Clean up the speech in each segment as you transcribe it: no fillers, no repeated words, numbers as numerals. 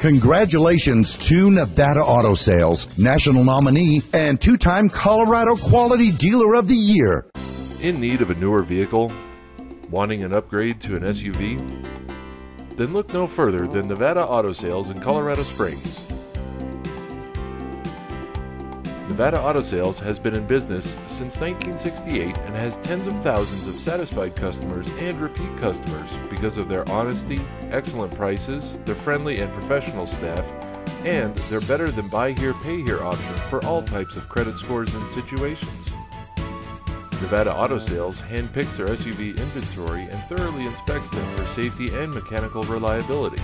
Congratulations to Nevada Auto Sales, national nominee, and two-time Colorado Quality Dealer of the Year. In need of a newer vehicle? Wanting an upgrade to an SUV? Then look no further than Nevada Auto Sales in Colorado Springs. Nevada Auto Sales has been in business since 1968 and has tens of thousands of satisfied customers and repeat customers because of their honesty, excellent prices, their friendly and professional staff, and their better than buy here, pay here option for all types of credit scores and situations. Nevada Auto Sales handpicks their SUV inventory and thoroughly inspects them for safety and mechanical reliability.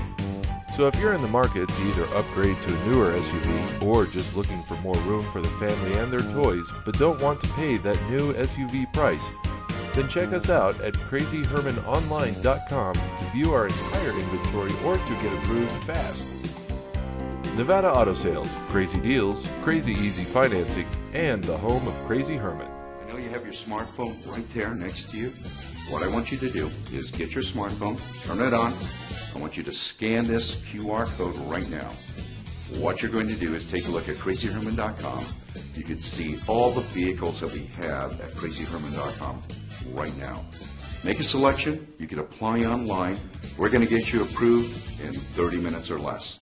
So if you're in the market to either upgrade to a newer SUV or just looking for more room for the family and their toys but don't want to pay that new SUV price, then check us out at crazyhermanonline.com to view our entire inventory or to get approved fast. Nevada Auto Sales, crazy deals, crazy easy financing, and the home of Crazy Herman. I know you have your smartphone right there next to you. What I want you to do is get your smartphone, turn it on. I want you to scan this QR code right now. What you're going to do is take a look at crazyherman.com. You can see all the vehicles that we have at crazyherman.com right now. Make a selection. You can apply online. We're going to get you approved in 30 minutes or less.